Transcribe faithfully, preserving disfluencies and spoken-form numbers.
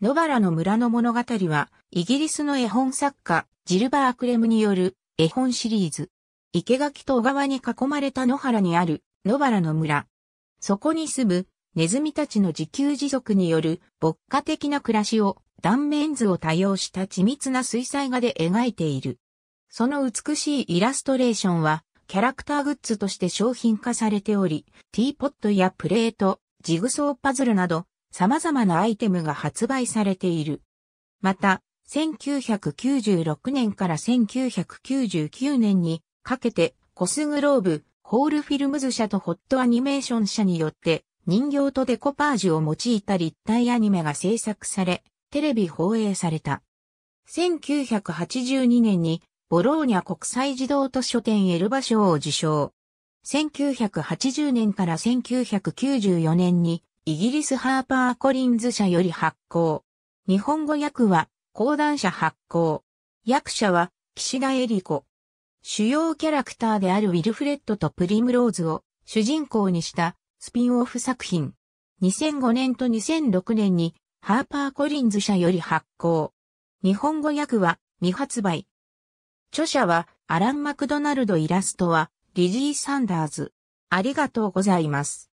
野原の村の物語は、イギリスの絵本作家、ジルバー・クレムによる絵本シリーズ。生垣と小川に囲まれた野原にある野原の村。そこに住むネズミたちの自給自足による牧歌的な暮らしを断面図を多用した緻密な水彩画で描いている。その美しいイラストレーションはキャラクターグッズとして商品化されており、ティーポットやプレート、ジグソーパズルなど様々なアイテムが発売されている。また、せんきゅうひゃくきゅうじゅうろくねんからせんきゅうひゃくきゅうじゅうきゅうねんにかけてコスグローブ、ホールフィルムズ社とホットアニメーション社によって人形とデコパージュを用いた立体アニメが制作され、テレビ放映された。せんきゅうひゃくはちじゅうにねんにボローニャ国際児童図書展エルバ賞を受賞。せんきゅうひゃくはちじゅうねんからせんきゅうひゃくきゅうじゅうよねんにイギリスハーパーコリンズ社より発行。日本語訳は講談社発行。訳者は岸田絵理子。主要キャラクターであるウィルフレッドとプリムローズを主人公にしたスピンオフ作品。にせんごねんとにせんろくねんにハーパーコリンズ社より発行。日本語訳は未発売。著者はアラン・マクドナルドイラストはリジー・サンダーズ。ありがとうございます。